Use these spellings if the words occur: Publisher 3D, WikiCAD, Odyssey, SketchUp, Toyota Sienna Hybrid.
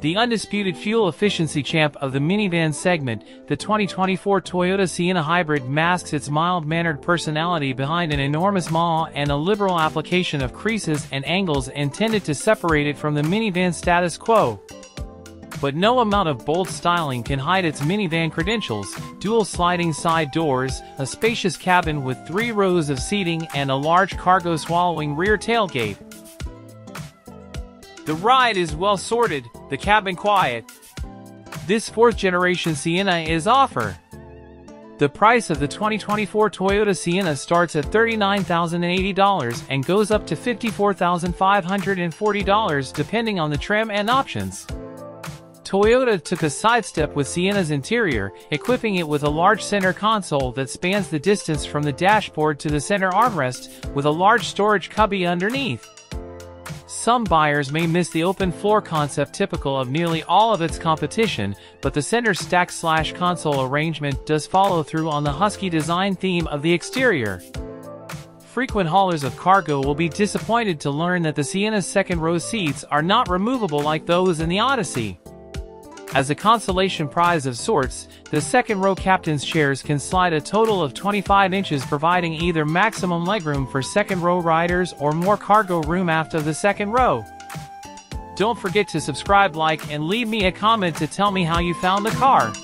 The undisputed fuel efficiency champ of the minivan segment, the 2024 Toyota Sienna Hybrid masks its mild-mannered personality behind an enormous maw and a liberal application of creases and angles intended to separate it from the minivan status quo. But no amount of bold styling can hide its minivan credentials: dual sliding side doors, a spacious cabin with 3 rows of seating, and a large cargo-swallowing rear tailgate. The ride is well sorted, the cabin quiet. This 4th-generation Sienna is offer. The price of the 2024 Toyota Sienna starts at $39,080 and goes up to $54,540 depending on the trim and options. Toyota took a sidestep with Sienna's interior, equipping it with a large center console that spans the distance from the dashboard to the center armrest, with a large storage cubby underneath. Some buyers may miss the open floor concept typical of nearly all of its competition, but the center stack/console arrangement does follow through on the husky design theme of the exterior. Frequent haulers of cargo will be disappointed to learn that the Sienna's second-row seats are not removable like those in the Odyssey. As a consolation prize of sorts, the second-row captain's chairs can slide a total of 25 inches, providing either maximum legroom for second-row riders or more cargo room aft of the second row. Don't forget to subscribe, like, and leave me a comment to tell me how you found the car.